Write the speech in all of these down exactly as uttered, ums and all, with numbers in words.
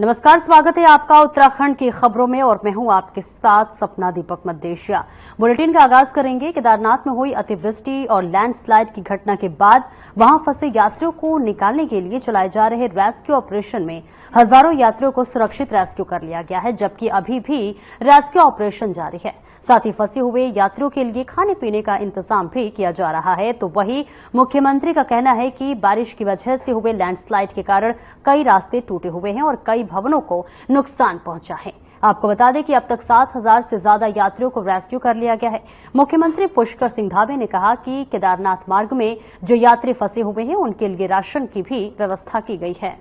नमस्कार, स्वागत है आपका उत्तराखंड की खबरों में और मैं हूं आपके साथ सपना दीपक मद्देशिया। बुलेटिन का आगाज करेंगे केदारनाथ में हुई अतिवृष्टि और लैंडस्लाइड की घटना के बाद वहां फंसे यात्रियों को निकालने के लिए चलाए जा रहे रेस्क्यू ऑपरेशन में हजारों यात्रियों को सुरक्षित रेस्क्यू कर लिया गया है, जबकि अभी भी रेस्क्यू ऑपरेशन जारी है। साथ ही फंसे हुए यात्रियों के लिए खाने पीने का इंतजाम भी किया जा रहा है। तो वहीं मुख्यमंत्री का कहना है कि बारिश की वजह से हुए लैंडस्लाइड के कारण कई रास्ते टूटे हुए हैं और कई भवनों को नुकसान पहुंचा है। आपको बता दें कि अब तक सात हज़ार से ज्यादा यात्रियों को रेस्क्यू कर लिया गया है। मुख्यमंत्री पुष्कर सिंह धामी ने कहा कि केदारनाथ मार्ग में जो यात्री फंसे हुए हैं उनके लिए राशन की भी व्यवस्था की गई है।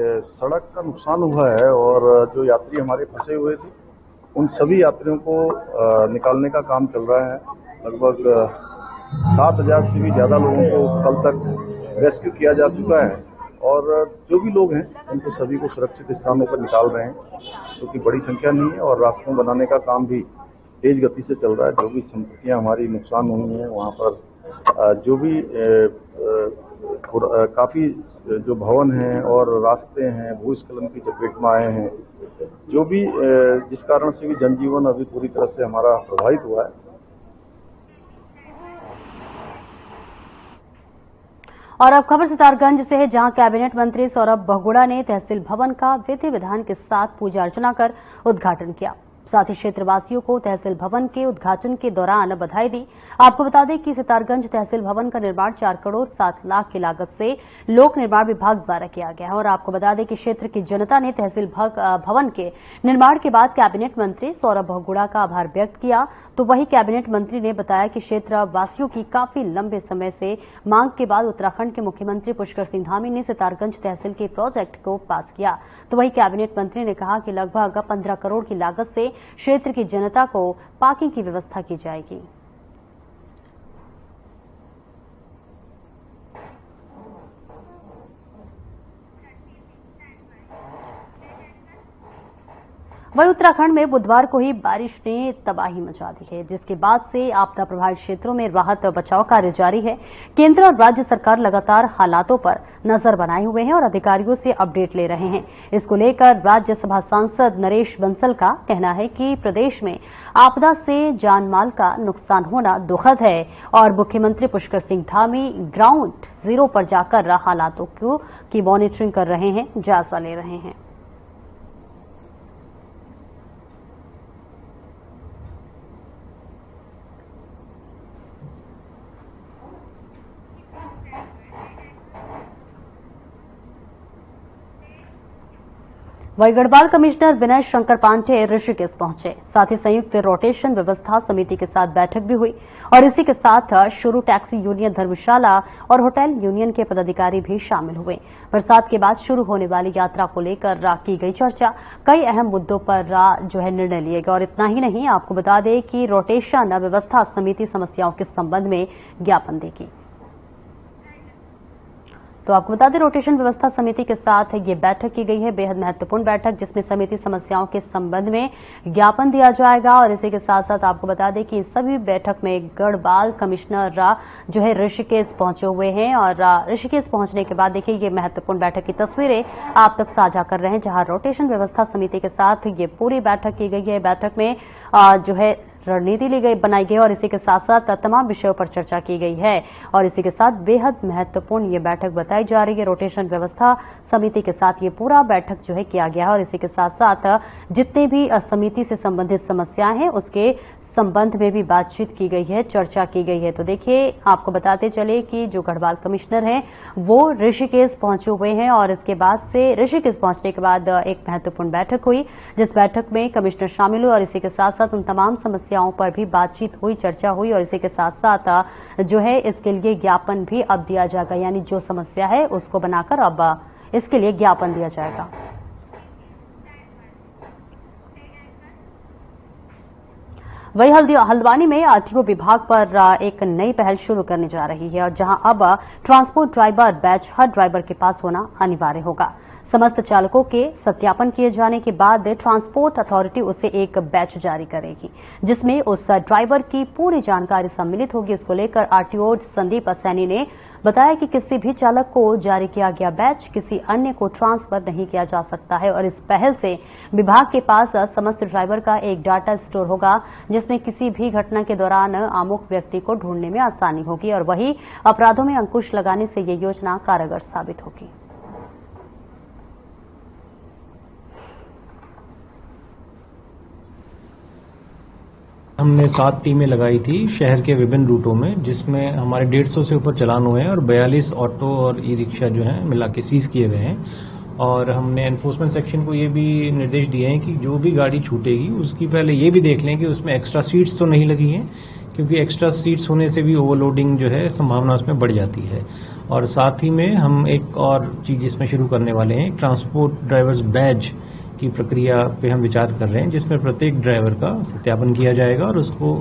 सड़क का नुकसान हुआ है और जो यात्री हमारे फंसे हुए थे उन सभी यात्रियों को निकालने का काम चल रहा है। लगभग सात हज़ार से भी ज्यादा लोगों को कल तक रेस्क्यू किया जा चुका है और जो भी लोग हैं उनको सभी को सुरक्षित स्थानों पर निकाल रहे हैं, जो कि बड़ी संख्या नहीं है, और रास्तों बनाने का काम भी तेज गति से चल रहा है। जो भी संपत्तियां हमारी नुकसान हुई हैं वहां पर जो भी काफी जो भवन हैं और रास्ते हैं भूस्खलन की चपेट में आए हैं, जो भी जिस कारण से भी जनजीवन अभी पूरी तरह से हमारा प्रभावित हुआ है। और अब खबर सितारगंज से है, जहां कैबिनेट मंत्री सौरभ बहुगुणा ने तहसील भवन का विधि विधान के साथ पूजा अर्चना कर उद्घाटन किया। साथ ही क्षेत्रवासियों को तहसील भवन के उद्घाटन के दौरान बधाई दी। आपको बता दें कि सितारगंज तहसील भवन का निर्माण चार करोड़ सात लाख की लागत से लोक निर्माण विभाग द्वारा किया गया है। और आपको बता दें कि क्षेत्र की जनता ने तहसील भवन के निर्माण के बाद कैबिनेट मंत्री सौरभ बहुगुणा का आभार व्यक्त किया। तो वहीं कैबिनेट मंत्री ने बताया कि क्षेत्रवासियों की काफी लंबे समय से मांग के बाद उत्तराखंड के मुख्यमंत्री पुष्कर सिंह धामी ने सितारगंज तहसील के प्रोजेक्ट को पास किया। तो वहीं कैबिनेट मंत्री ने कहा कि लगभग पंद्रह करोड़ की लागत से क्षेत्र की जनता को पार्किंग की व्यवस्था की जाएगी। वहीं उत्तराखंड में बुधवार को ही बारिश ने तबाही मचा दी है, जिसके बाद से आपदा प्रभावित क्षेत्रों में राहत बचाव कार्य जारी है। केंद्र और राज्य सरकार लगातार हालातों पर नजर बनाए हुए हैं और अधिकारियों से अपडेट ले रहे हैं। इसको लेकर राज्यसभा सांसद नरेश बंसल का कहना है कि प्रदेश में आपदा से जान माल का नुकसान होना दुखद है और मुख्यमंत्री पुष्कर सिंह धामी ग्राउंड जीरो पर जाकर हालातों की मॉनिटरिंग कर रहे हैं, जायजा ले रहे हैं। वहीं गढ़वाल कमिश्नर विनय शंकर पांडे ऋषिकेश पहुंचे। साथ ही संयुक्त रोटेशन व्यवस्था समिति के साथ बैठक भी हुई और इसी के साथ शुरू टैक्सी यूनियन धर्मशाला और होटल यूनियन के पदाधिकारी भी शामिल हुए। बरसात के बाद शुरू होने वाली यात्रा को लेकर की गई चर्चा, कई अहम मुद्दों पर जो है निर्णय लिए गए। और इतना ही नहीं, आपको बता दें कि रोटेशन व्यवस्था समिति समस्याओं के संबंध में ज्ञापन देगी। तो आपको बता दें, रोटेशन व्यवस्था समिति के साथ ये बैठक की गई है, बेहद महत्वपूर्ण बैठक, जिसमें समिति समस्याओं के संबंध में ज्ञापन दिया जाएगा। और इसी के साथ साथ आपको बता दें कि सभी बैठक में गढ़वाल कमिश्नर जो है ऋषिकेश पहुंचे हुए हैं। और ऋषिकेश पहुंचने के बाद देखिए ये महत्वपूर्ण बैठक की तस्वीरें आप तक साझा कर रहे हैं, जहां रोटेशन व्यवस्था समिति के साथ ये पूरी बैठक की गई है। बैठक में जो है रणनीति ली गई बनाई गई और इसी के साथ साथ तमाम विषयों पर चर्चा की गई है। और इसी के साथ बेहद महत्वपूर्ण ये बैठक बताई जा रही है। रोटेशन व्यवस्था समिति के साथ ये पूरा बैठक जो है किया गया है और इसी के साथ साथ जितने भी समिति से संबंधित समस्याएं हैं उसके संबंध में भी बातचीत की गई है, चर्चा की गई है। तो देखिए, आपको बताते चले कि जो गढ़वाल कमिश्नर हैं वो ऋषिकेश पहुंचे हुए हैं और इसके बाद से ऋषिकेश पहुंचने के बाद एक महत्वपूर्ण बैठक हुई, जिस बैठक में कमिश्नर शामिल हुए और इसी के साथ साथ उन तमाम समस्याओं पर भी बातचीत हुई, चर्चा हुई। और इसी के साथ साथ जो है इसके लिए ज्ञापन भी अब दिया जाएगा, यानी जो समस्या है उसको बनाकर अब इसके लिए ज्ञापन दिया जाएगा। वही हल्द्वानी में आरटीओ विभाग पर एक नई पहल शुरू करने जा रही है और जहां अब ट्रांसपोर्ट ड्राइवर बैच हर ड्राइवर के पास होना अनिवार्य होगा। समस्त चालकों के सत्यापन किए जाने के बाद ट्रांसपोर्ट अथॉरिटी उसे एक बैच जारी करेगी जिसमें उस ड्राइवर की पूरी जानकारी सम्मिलित होगी। इसको लेकर आरटीओ संदीप सैनी ने बताया कि किसी भी चालक को जारी किया गया बैच किसी अन्य को ट्रांसफर नहीं किया जा सकता है और इस पहल से विभाग के पास समस्त ड्राइवर का एक डाटा स्टोर होगा जिसमें किसी भी घटना के दौरान आमुख व्यक्ति को ढूंढने में आसानी होगी और वहीं अपराधों में अंकुश लगाने से ये योजना कारगर साबित होगी। हमने सात टीमें लगाई थी शहर के विभिन्न रूटों में, जिसमें हमारे डेढ़ सौ से ऊपर चलान हुए हैं और बयालीस ऑटो और ई रिक्शा जो हैं मिला के सीज किए गए हैं। और हमने एनफोर्समेंट सेक्शन को ये भी निर्देश दिए हैं कि जो भी गाड़ी छूटेगी उसकी पहले ये भी देख लें कि उसमें एक्स्ट्रा सीट्स तो नहीं लगी हैं, क्योंकि एक्स्ट्रा सीट्स होने से भी ओवरलोडिंग जो है संभावना उसमें बढ़ जाती है। और साथ ही में हम एक और चीज़ इसमें शुरू करने वाले हैं, ट्रांसपोर्ट ड्राइवर्स बैज की प्रक्रिया पे हम विचार कर रहे हैं, जिसमें प्रत्येक ड्राइवर का सत्यापन किया जाएगा और उसको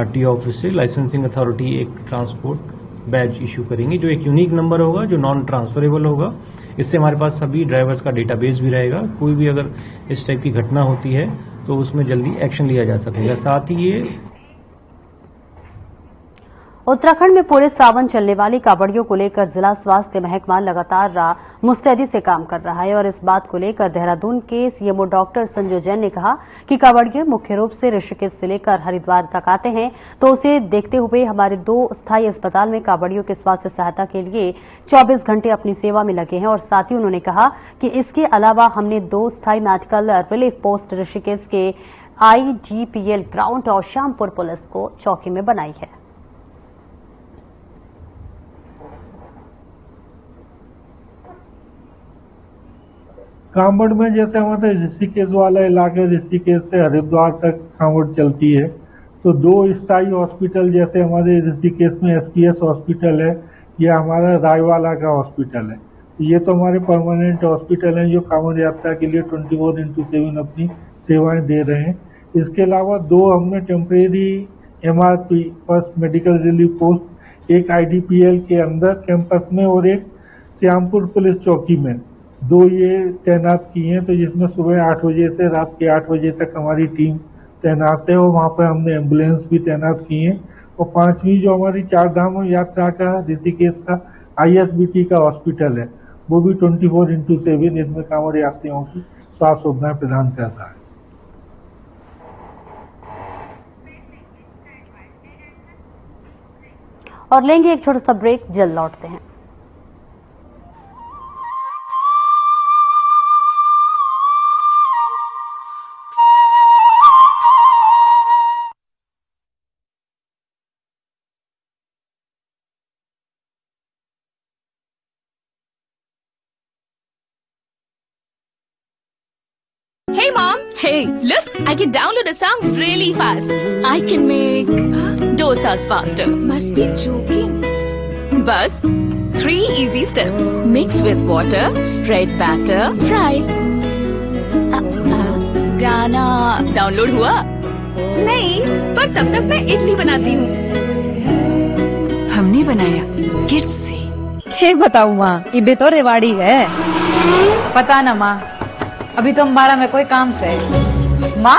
आरटीओ ऑफिस से लाइसेंसिंग अथॉरिटी एक ट्रांसपोर्ट बैज इश्यू करेंगे जो एक यूनिक नंबर होगा, जो नॉन ट्रांसफरेबल होगा। इससे हमारे पास सभी ड्राइवर्स का डेटाबेस भी रहेगा, कोई भी अगर इस टाइप की घटना होती है तो उसमें जल्दी एक्शन लिया जा सकेगा। साथ ही ये उत्तराखंड में पूरे सावन चलने वाली कावड़ियों को लेकर जिला स्वास्थ्य महकमा लगातार मुस्तैदी से काम कर रहा है और इस बात को लेकर देहरादून के सीएमओ डॉक्टर संजय जैन ने कहा कि कावड़िए मुख्य रूप से ऋषिकेश से लेकर हरिद्वार तक आते हैं, तो उसे देखते हुए हमारे दो स्थायी अस्पताल में कावड़ियों के स्वास्थ्य सहायता के लिए चौबीस घंटे अपनी सेवा में लगे हैं। और साथ ही उन्होंने कहा कि इसके अलावा हमने दो स्थायी मेडिकल रिलीफ पोस्ट ऋषिकेश के आईजीपीएल ग्राउंड और श्यामपुर पुलिस को चौकी में बनाई है। कांवड़ में जैसे हमारे ऋषिकेश वाला इलाके, ऋषिकेश से हरिद्वार तक कांवड़ चलती है, तो दो स्थायी हॉस्पिटल जैसे हमारे ऋषिकेश में एसपीएस हॉस्पिटल है या हमारा रायवाला का हॉस्पिटल है, ये तो हमारे परमानेंट हॉस्पिटल हैं जो कांवड़ यात्रा के लिए ट्वेंटी फोर इंटू सेवन अपनी सेवाएं दे रहे हैं। इसके अलावा दो हमने temporary MRP first medical relief post एक आईडीपीएल के अंदर कैंपस में और एक श्यामपुर पुलिस चौकी में दो ये तैनात की हैं, तो जिसमें सुबह आठ बजे से रात के आठ बजे तक हमारी टीम तैनात है और वहाँ पर हमने एम्बुलेंस भी तैनात की है। और पांचवी जो हमारी चार धाम यात्रा का ऋषिकेश का आईएसबीटी का हॉस्पिटल है, वो भी ट्वेंटी फोर इंटू सेवन इसमें कांवड़ यात्रियों की स्वास्थ्य सुविधाएं प्रदान कर रहा है। और लेंगे एक छोटा सा ब्रेक, जल्द लौटते हैं। Hey mom, hey, look, I can download a song really fast. I can make dosas faster. Must be joking. Bas, three easy steps. Mix with water, spread batter, fry. Uh, uh, गाना download हुआ? नहीं, पर तब तक मैं इडली बनाती हूँ। हमने बनाया किड्स से। क्या बताऊँ माँ, इबे तो रेवाड़ी है। पता ना माँ, अभी तो हमारा में कोई काम से माँ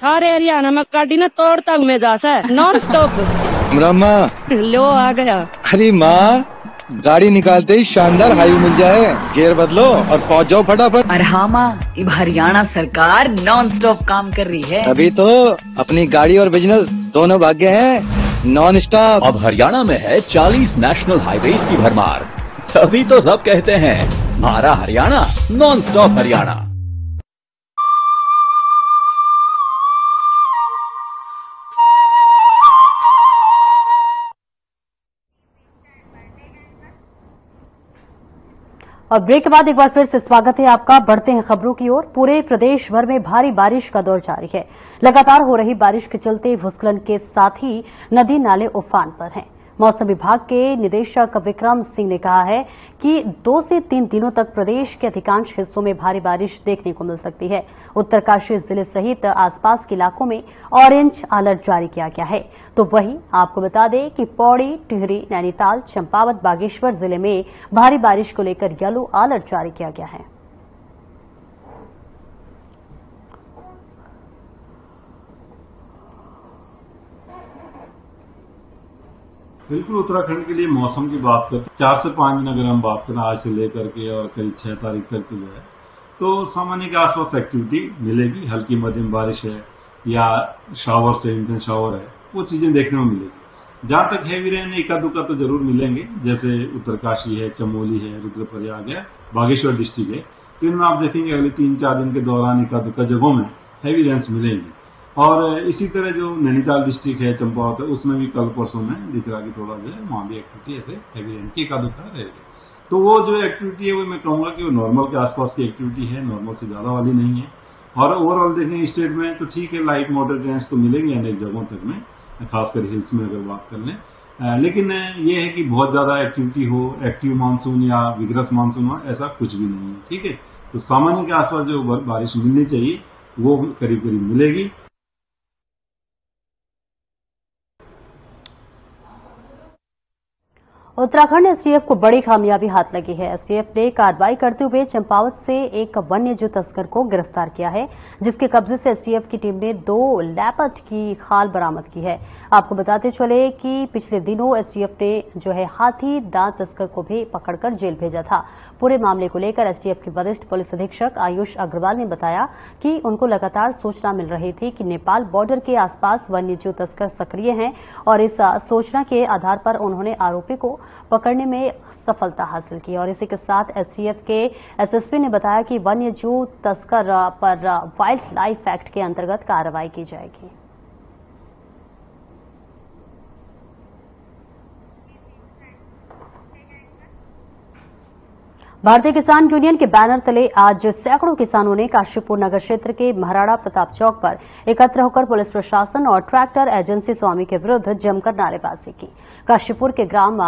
सारे हरियाणा में गाड़ी ना तोड़ता हूँ मैं जासा नॉन स्टॉप। माँ लो आ गया। अरे माँ गाड़ी निकालते ही शानदार हाई मिल जाए, गियर बदलो और पहुँच जाओ फटाफट। अरे हाँ माँ, इब हरियाणा सरकार नॉन स्टॉप काम कर रही है, अभी तो अपनी गाड़ी और बिजनेस दोनों भाग्य है नॉन स्टॉप। अब हरियाणा में है चालीस नेशनल हाईवेज की भरमार, तभी तो सब कहते हैं हमारा हरियाणा नॉन स्टॉप हरियाणा। और ब्रेक के बाद एक बार फिर से स्वागत है आपका। बढ़ते हैं खबरों की ओर। पूरे प्रदेश भर में भारी बारिश का दौर जारी है। लगातार हो रही बारिश के चलते भूस्खलन के साथ ही नदी नाले उफान पर हैं। मौसम विभाग के निदेशक विक्रम सिंह ने कहा है कि दो से तीन दिनों तक प्रदेश के अधिकांश हिस्सों में भारी बारिश देखने को मिल सकती है। उत्तरकाशी जिले सहित आसपास के इलाकों में ऑरेंज अलर्ट जारी किया गया है। तो वहीं आपको बता दें कि पौड़ी, टिहरी, नैनीताल, चंपावत, बागेश्वर जिले में भारी बारिश को लेकर येलो अलर्ट जारी किया गया है। बिल्कुल उत्तराखंड के लिए मौसम की बात करते हैं, चार से पांच दिन अगर हम बात करें आज से लेकर के और करीब छह तारीख तक की जो है, तो सामान्य के आसपास एक्टिविटी मिलेगी। हल्की मध्यम बारिश है या शावर से इंटन शावर है, वो चीजें देखने में मिलेगी। जहां तक हैवी रेन इक्का दुक्का तो जरूर मिलेंगे, जैसे उत्तरकाशी है, चमोली है, रुद्रप्रयाग है, बागेश्वर डिस्ट्रिक्ट है। तो इनमें आप देखेंगे अगले तीन चार दिन के दौरान इक्का दुक्का जगहों में हैवी रेन्स मिलेंगी। और इसी तरह जो नैनीताल डिस्ट्रिक्ट है, चंपावत है, उसमें भी कल परसों में दिख रहा कि थोड़ा जो है वहां भी एक्टिविटी ऐसे हैवी रेन की इक्का दुक्का रहेगी। तो वो जो एक्टिविटी है वो मैं कहूंगा कि वो नॉर्मल के आसपास की एक्टिविटी है, नॉर्मल से ज्यादा वाली नहीं है। और ओवरऑल देखें स्टेट में तो ठीक है, लाइट मॉडरेट रेन्स तो मिलेंगे अनेक जगहों तक में, खासकर हिल्स में अगर बात कर लें। लेकिन ये है कि बहुत ज्यादा एक्टिविटी हो, एक्टिव मानसून या विग्रस मानसून हो, ऐसा कुछ भी नहीं है। ठीक है, तो सामान्य के आसपास जो बारिश मिलनी चाहिए वो करीब करीब मिलेगी। उत्तराखंड एसटीएफ को बड़ी कामयाबी हाथ लगी है। एसटीएफ ने कार्रवाई करते हुए चंपावत से एक वन्यजीव तस्कर को गिरफ्तार किया है, जिसके कब्जे से एसटीएफ की टीम ने दो लैपर्ड की खाल बरामद की है। आपको बताते चले कि पिछले दिनों एसटीएफ ने जो है हाथी दांत तस्कर को भी पकड़कर जेल भेजा था। पूरे मामले को लेकर एसटीएफ के वरिष्ठ पुलिस अधीक्षक आयुष अग्रवाल ने बताया कि उनको लगातार सूचना मिल रही थी कि नेपाल बॉर्डर के आसपास वन्यजीव तस्कर सक्रिय हैं, और इस सूचना के आधार पर उन्होंने आरोपी को पकड़ने में सफलता हासिल की। और इसी के साथ एसटीएफ के एसएसपी ने बताया कि वन्यजीव तस्कर पर वाइल्ड लाइफ एक्ट के अंतर्गत कार्रवाई की जाएगी। भारतीय किसान यूनियन के बैनर तले आज सैकड़ों किसानों ने काशीपुर नगर क्षेत्र के महाराणा प्रताप चौक पर एकत्र होकर पुलिस प्रशासन और ट्रैक्टर एजेंसी स्वामी के विरुद्ध जमकर नारेबाजी की। काशीपुर के ग्राम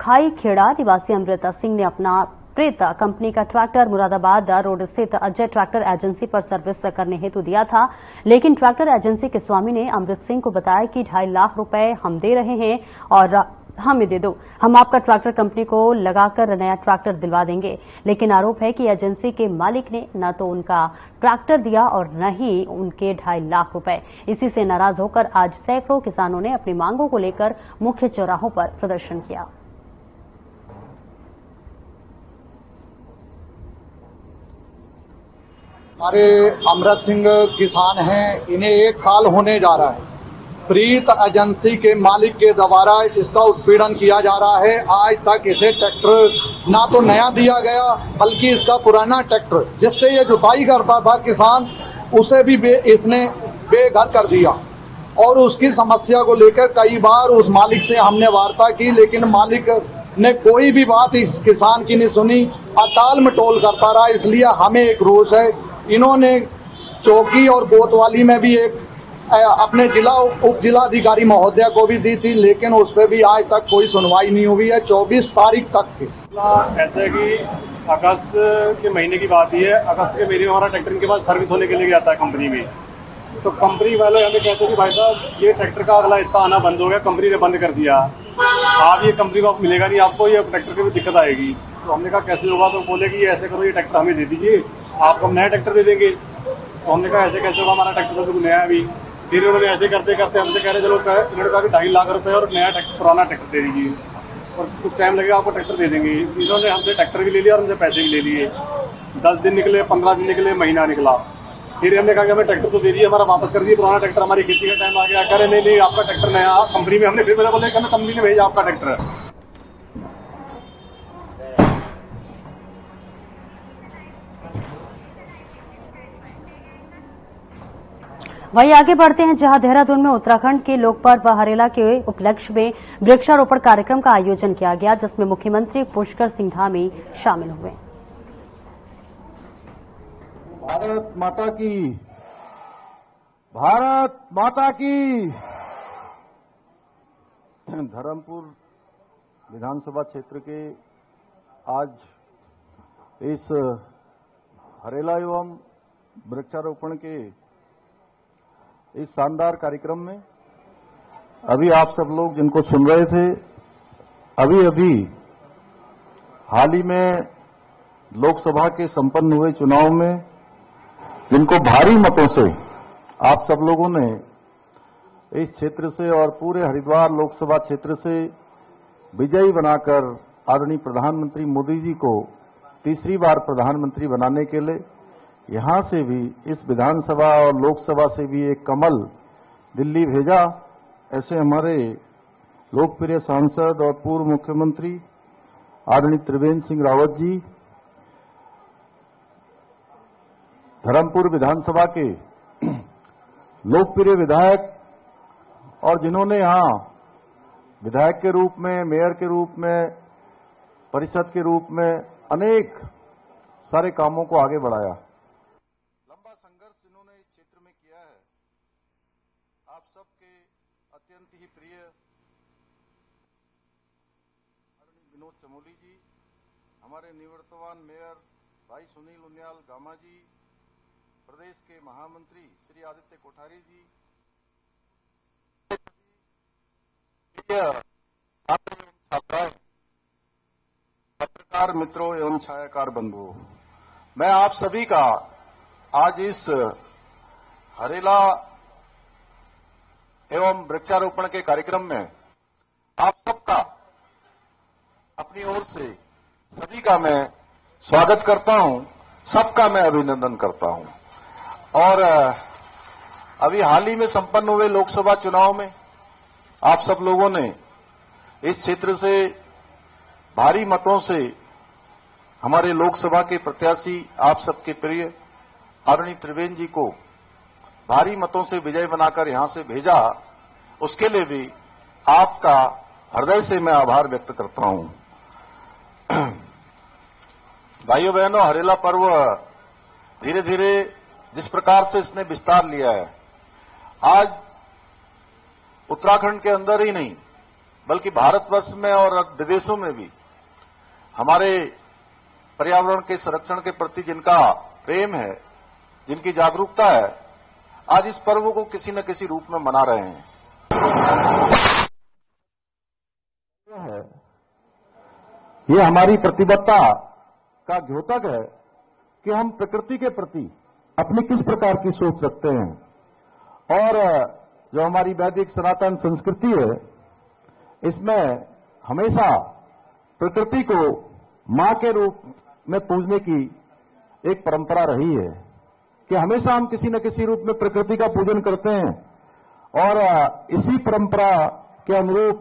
खाई खेड़ा निवासी अमृता सिंह ने अपना प्रेता कंपनी का ट्रैक्टर मुरादाबाद रोड स्थित अजय ट्रैक्टर एजेंसी पर सर्विस करने हेतु दिया था, लेकिन ट्रैक्टर एजेंसी के स्वामी ने अमृत सिंह को बताया कि ढाई लाख रुपए हम दे रहे हैं और हमें दे दो, हम आपका ट्रैक्टर कंपनी को लगाकर नया ट्रैक्टर दिलवा देंगे। लेकिन आरोप है कि एजेंसी के मालिक ने न तो उनका ट्रैक्टर दिया और न ही उनके ढाई लाख रुपए। इसी से नाराज होकर आज सैकड़ों किसानों ने अपनी मांगों को लेकर मुख्य चौराहों पर प्रदर्शन किया। हमारे अमृत सिंह किसान हैं, इन्हें एक साल होने जा रहा है, प्रीत एजेंसी के मालिक के द्वारा इसका उत्पीड़न किया जा रहा है। आज तक इसे ट्रैक्टर ना तो नया दिया गया, बल्कि इसका पुराना ट्रैक्टर जिससे ये जुताई करता था किसान, उसे भी बे, इसने बेघर कर दिया। और उसकी समस्या को लेकर कई बार उस मालिक से हमने वार्ता की, लेकिन मालिक ने कोई भी बात इस किसान की नहीं सुनी, अटाल मटोल करता रहा। इसलिए हमें एक रोष है। इन्होंने चौकी और कोतवाली में भी एक अपने जिला उप जिलाधिकारी महोदय को भी दी थी, लेकिन उस पर भी आज तक कोई सुनवाई नहीं हुई है। चौबीस तारीख तक के ऐसे कि अगस्त के महीने की बात ही है, अगस्त के महीने में हमारा ट्रैक्टर इनके पास सर्विस होने के लिए जाता है कंपनी में। तो कंपनी वाले हमें कहते हैं कि भाई साहब ये ट्रैक्टर का अगला हिस्सा आना बंद हो गया, कंपनी ने बंद कर दिया, आप ये कंपनी को मिलेगा नहीं, आपको ये ट्रैक्टर की भी दिक्कत आएगी। तो हमने कहा कैसे होगा, तो बोले कि ऐसे करो ये ट्रैक्टर हमें दे दीजिए, आपको हम नया ट्रैक्टर दे देंगे। तो हमने कहा ऐसे कैसे होगा, हमारा ट्रैक्टर तो नया अभी। फिर उन्होंने ऐसे करते करते हमसे कह रहे चलो इन्होंने कहा कि ढाई लाख रुपए और नया ट्रैक्टर पुराना ट्रैक्टर दे दीजिए और कुछ टाइम लगेगा आपको ट्रैक्टर दे देंगे। इन्होंने हमसे ट्रैक्टर भी ले लिया और हमसे पैसे भी ले लिए। दस दिन निकले, पंद्रह दिन निकले, महीना निकला। फिर हमने कहा कि हमें ट्रैक्टर तो दे दिए, हमारा वापस कर दिए पुराना ट्रैक्टर, हमारी खेती का टाइम आ गया। कह रहे नहीं नहीं आपका ट्रैक्टर नया कंपनी में। हमने फिर मेरे बोले हमें कंपनी ने भेजा आपका ट्रैक्टर। वहीं आगे बढ़ते हैं, जहां देहरादून में उत्तराखंड के लोकपर्व हरेला के उपलक्ष्य में वृक्षारोपण कार्यक्रम का आयोजन किया गया, जिसमें मुख्यमंत्री पुष्कर सिंह धामी शामिल हुए। भारत माता की, भारत माता की। धर्मपुर विधानसभा क्षेत्र के आज इस हरेला एवं वृक्षारोपण के इस शानदार कार्यक्रम में अभी आप सब लोग जिनको सुन रहे थे, अभी अभी हाल ही में लोकसभा के संपन्न हुए चुनाव में जिनको भारी मतों से आप सब लोगों ने इस क्षेत्र से और पूरे हरिद्वार लोकसभा क्षेत्र से विजयी बनाकर आदरणीय प्रधानमंत्री मोदी जी को तीसरी बार प्रधानमंत्री बनाने के लिए यहाँ से भी इस विधानसभा और लोकसभा से भी एक कमल दिल्ली भेजा। ऐसे हमारे लोकप्रिय सांसद और पूर्व मुख्यमंत्री आदरणीय त्रिवेन्द्र सिंह रावत जी धर्मपुर विधानसभा के लोकप्रिय विधायक और जिन्होंने यहाँ विधायक के रूप में, मेयर के रूप में, परिषद के रूप में अनेक सारे कामों को आगे बढ़ाया। लंबा संघर्ष इन्होंने इस क्षेत्र में किया है। आप सबके अत्यंत ही प्रिय विनोद चमोली जी, हमारे निवर्तमान मेयर भाई सुनील उनियाल गामा जी, प्रदेश के महामंत्री श्री आदित्य कोठारी जी, छात्र एवं छात्राएं, पत्रकार मित्रों एवं छायाकार बंधुओं, मैं आप सभी का आज इस हरेला एवं वृक्षारोपण के कार्यक्रम में आप सबका अपनी ओर से सभी का मैं स्वागत करता हूं, सबका मैं अभिनंदन करता हूं। और अभी हाल ही में संपन्न हुए लोकसभा चुनाव में आप सब लोगों ने इस क्षेत्र से भारी मतों से हमारे लोकसभा के प्रत्याशी आप सबके प्रिय अरुणित त्रिवेदी जी को भारी मतों से विजय बनाकर यहां से भेजा। उसके लिए भी आपका हृदय से मैं आभार व्यक्त करता हूं। भाइयों बहनों, हरेला पर्व धीरे धीरे जिस प्रकार से इसने विस्तार लिया है, आज उत्तराखंड के अंदर ही नहीं बल्कि भारतवर्ष में और विदेशों में भी हमारे पर्यावरण के संरक्षण के प्रति जिनका प्रेम है, जिनकी जागरूकता है, आज इस पर्व को किसी न किसी रूप में मना रहे हैं। ये हमारी प्रतिबद्धता का द्योतक है कि हम प्रकृति के प्रति अपनी किस प्रकार की सोच रखते हैं। और जो हमारी वैदिक सनातन संस्कृति है, इसमें हमेशा प्रकृति को मां के रूप में पूजने की एक परंपरा रही है कि हमेशा हम किसी न किसी रूप में प्रकृति का पूजन करते हैं। और इसी परंपरा के अनुरूप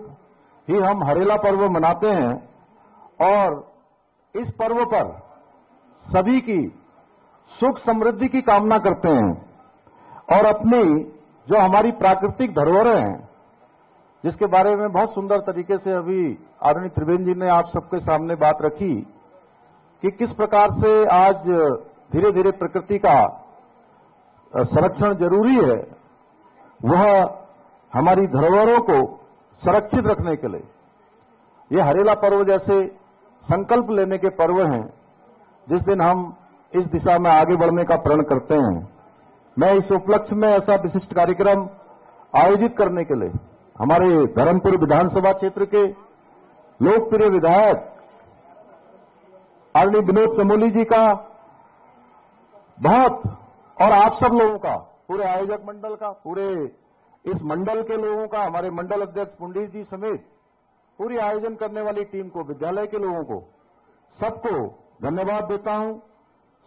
ही हम हरेला पर्व मनाते हैं। और इस पर्व पर सभी की सुख समृद्धि की कामना करते हैं और अपनी जो हमारी प्राकृतिक धरोहरें हैं, जिसके बारे में बहुत सुंदर तरीके से अभी आदरणीय त्रिवेंद्र जी ने आप सबके सामने बात रखी कि किस प्रकार से आज धीरे धीरे प्रकृति का संरक्षण जरूरी है, वह हमारी धरोहरों को संरक्षित रखने के लिए ये हरेला पर्व जैसे संकल्प लेने के पर्व हैं, जिस दिन हम इस दिशा में आगे बढ़ने का प्रण करते हैं। मैं इस उपलक्ष्य में ऐसा विशिष्ट कार्यक्रम आयोजित करने के लिए हमारे धर्मपुर विधानसभा क्षेत्र के लोकप्रिय विधायक आदरणीय विनोद चमोली जी का बहुत और आप सब लोगों का, पूरे आयोजक मंडल का, पूरे इस मंडल के लोगों का, हमारे मंडल अध्यक्ष पुंडीर जी समेत पूरी आयोजन करने वाली टीम को, विद्यालय के लोगों को, सबको धन्यवाद देता हूं।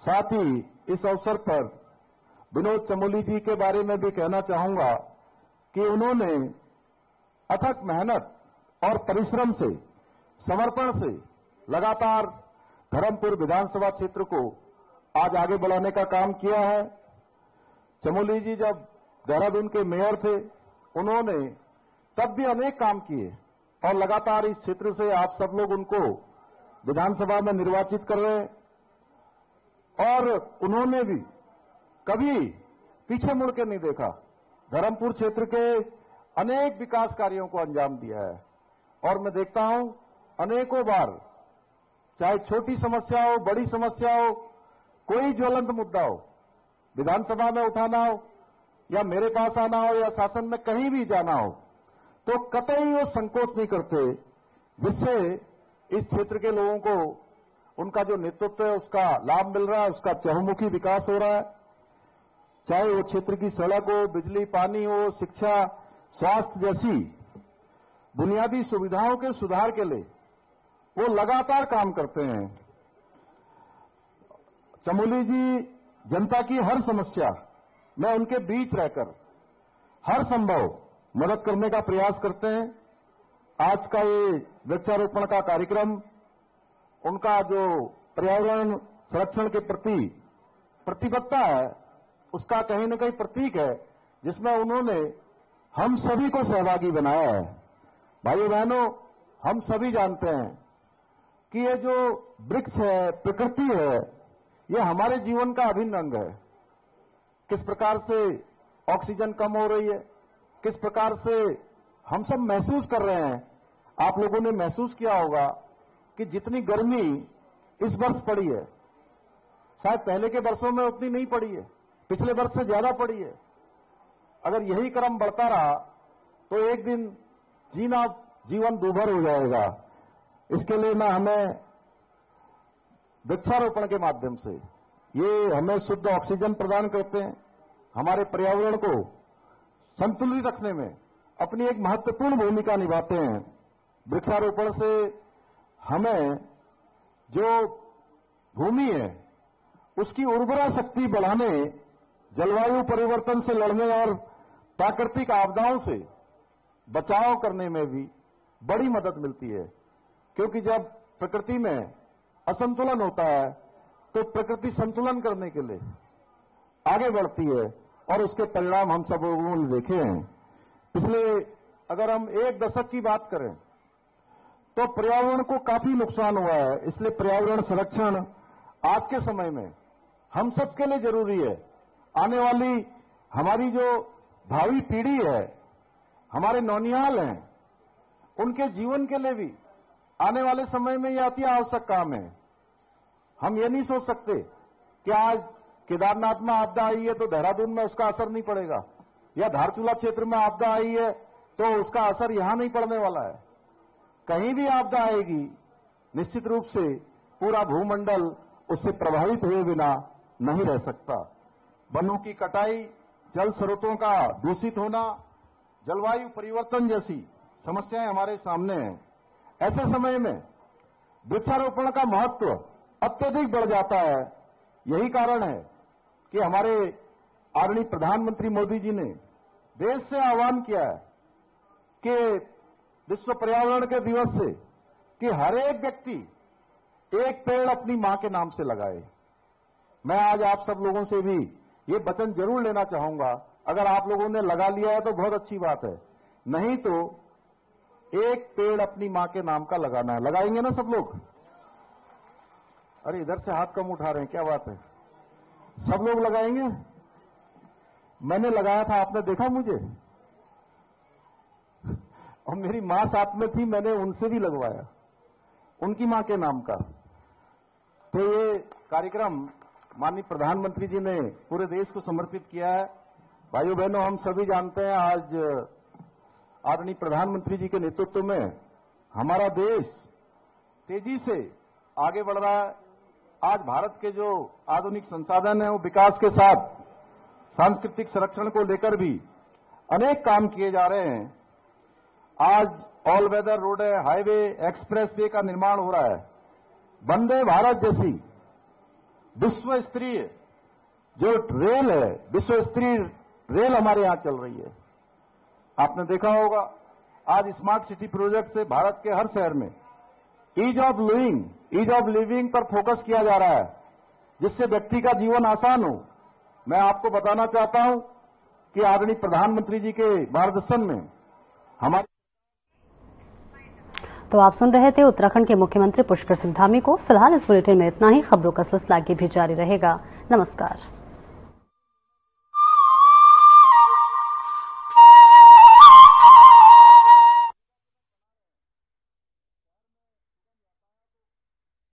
साथ ही इस अवसर पर विनोद चमोली जी के बारे में भी कहना चाहूंगा कि उन्होंने अथक मेहनत और परिश्रम से, समर्पण से लगातार धर्मपुर विधानसभा क्षेत्र को आज आगे बढ़ाने का काम किया है। चमोली जी जब देहरादून के मेयर थे, उन्होंने तब भी अनेक काम किए और लगातार इस क्षेत्र से आप सब लोग उनको विधानसभा में निर्वाचित कर रहे हैं। और उन्होंने भी कभी पीछे मुड़ के नहीं देखा, धर्मपुर क्षेत्र के अनेक विकास कार्यों को अंजाम दिया है। और मैं देखता हूं अनेकों बार, चाहे छोटी समस्या हो, बड़ी समस्या हो, कोई ज्वलंत मुद्दा हो, विधानसभा में उठाना हो या मेरे पास आना हो या शासन में कहीं भी जाना हो, तो कतई वो संकोच नहीं करते, जिससे इस क्षेत्र के लोगों को उनका जो नेतृत्व है उसका लाभ मिल रहा है, उसका चहुमुखी विकास हो रहा है। चाहे वो क्षेत्र की सड़क हो, बिजली, पानी हो, शिक्षा, स्वास्थ्य जैसी बुनियादी सुविधाओं के सुधार के लिए वो लगातार काम करते हैं। चमोली जी जनता की हर समस्या में उनके बीच रहकर हर संभव मदद करने का प्रयास करते हैं। आज का ये वृक्षारोपण का कार्यक्रम उनका जो पर्यावरण संरक्षण के प्रति प्रतिबद्धता है उसका कहीं न कहीं प्रतीक है, जिसमें उन्होंने हम सभी को सहभागी बनाया है। भाइयों बहनों, हम सभी जानते हैं कि ये जो वृक्ष है, प्रकृति है, ये हमारे जीवन का अभिन्न अंग है। किस प्रकार से ऑक्सीजन कम हो रही है, किस प्रकार से हम सब महसूस कर रहे हैं, आप लोगों ने महसूस किया होगा कि जितनी गर्मी इस वर्ष पड़ी है शायद पहले के वर्षों में उतनी नहीं पड़ी है, पिछले वर्ष से ज्यादा पड़ी है। अगर यही क्रम बढ़ता रहा तो एक दिन जीना जीवन दूभर हो जाएगा। इसके लिए मैं हमें वृक्षारोपण के माध्यम से ये हमें शुद्ध ऑक्सीजन प्रदान करते हैं, हमारे पर्यावरण को संतुलित रखने में अपनी एक महत्वपूर्ण भूमिका निभाते हैं। वृक्षारोपण से हमें जो भूमि है उसकी उर्वरा शक्ति बढ़ाने, जलवायु परिवर्तन से लड़ने और प्राकृतिक आपदाओं से बचाव करने में भी बड़ी मदद मिलती है, क्योंकि जब प्रकृति में असंतुलन होता है तो प्रकृति संतुलन करने के लिए आगे बढ़ती है और उसके परिणाम हम सब लोगों ने देखे हैं। पिछले अगर हम एक दशक की बात करें तो पर्यावरण को काफी नुकसान हुआ है, इसलिए पर्यावरण संरक्षण आज के समय में हम सबके लिए जरूरी है। आने वाली हमारी जो भावी पीढ़ी है, हमारे नौनिहाल हैं, उनके जीवन के लिए भी आने वाले समय में यह अति आवश्यक काम है। हम ये नहीं सोच सकते कि आज केदारनाथ में आपदा आई है तो देहरादून में उसका असर नहीं पड़ेगा, या धारचूला क्षेत्र में आपदा आई है तो उसका असर यहां नहीं पड़ने वाला है। कहीं भी आपदा आएगी, निश्चित रूप से पूरा भूमंडल उससे प्रभावित हुए बिना नहीं रह सकता। वनों की कटाई, जल स्रोतों का दूषित होना, जलवायु परिवर्तन जैसी समस्याएं हमारे सामने हैं। ऐसे समय में वृक्षारोपण का महत्व अत्यधिक बढ़ जाता है। यही कारण है कि हमारे आदरणीय प्रधानमंत्री मोदी जी ने देश से आह्वान किया है कि विश्व पर्यावरण के दिवस से कि हर एक व्यक्ति एक पेड़ अपनी मां के नाम से लगाए। मैं आज आप सब लोगों से भी ये वचन जरूर लेना चाहूंगा, अगर आप लोगों ने लगा लिया है तो बहुत अच्छी बात है, नहीं तो एक पेड़ अपनी मां के नाम का लगाना है। लगाएंगे ना सब लोग? अरे इधर से हाथ कम उठा रहे हैं, क्या बात है? सब लोग लगाएंगे? मैंने लगाया था, आपने देखा मुझे, और मेरी मां साथ में थी, मैंने उनसे भी लगवाया उनकी मां के नाम का। तो ये कार्यक्रम माननीय प्रधानमंत्री जी ने पूरे देश को समर्पित किया है। भाइयों बहनों, हम सभी जानते हैं आज आदरणीय प्रधानमंत्री जी के नेतृत्व में हमारा देश तेजी से आगे बढ़ रहा है। आज भारत के जो आधुनिक संसाधन हैं वो विकास के साथ सांस्कृतिक संरक्षण को लेकर भी अनेक काम किए जा रहे हैं। आज ऑल वेदर रोड है, हाईवे, एक्सप्रेस वे का निर्माण हो रहा है। वंदे भारत जैसी विश्व स्तरीय जो रेल है, विश्व स्तरीय रेल हमारे यहां चल रही है। आपने देखा होगा आज स्मार्ट सिटी प्रोजेक्ट से भारत के हर शहर में ease of living ease of living पर फोकस किया जा रहा है, जिससे व्यक्ति का जीवन आसान हो। मैं आपको बताना चाहता हूं कि आदरणीय प्रधानमंत्री जी के मार्गदर्शन में हमारे। तो आप सुन रहे थे उत्तराखंड के मुख्यमंत्री पुष्कर सिंह धामी को। फिलहाल इस बुलेटिन में इतना ही, खबरों का सिलसिला आगे भी जारी रहेगा। नमस्कार।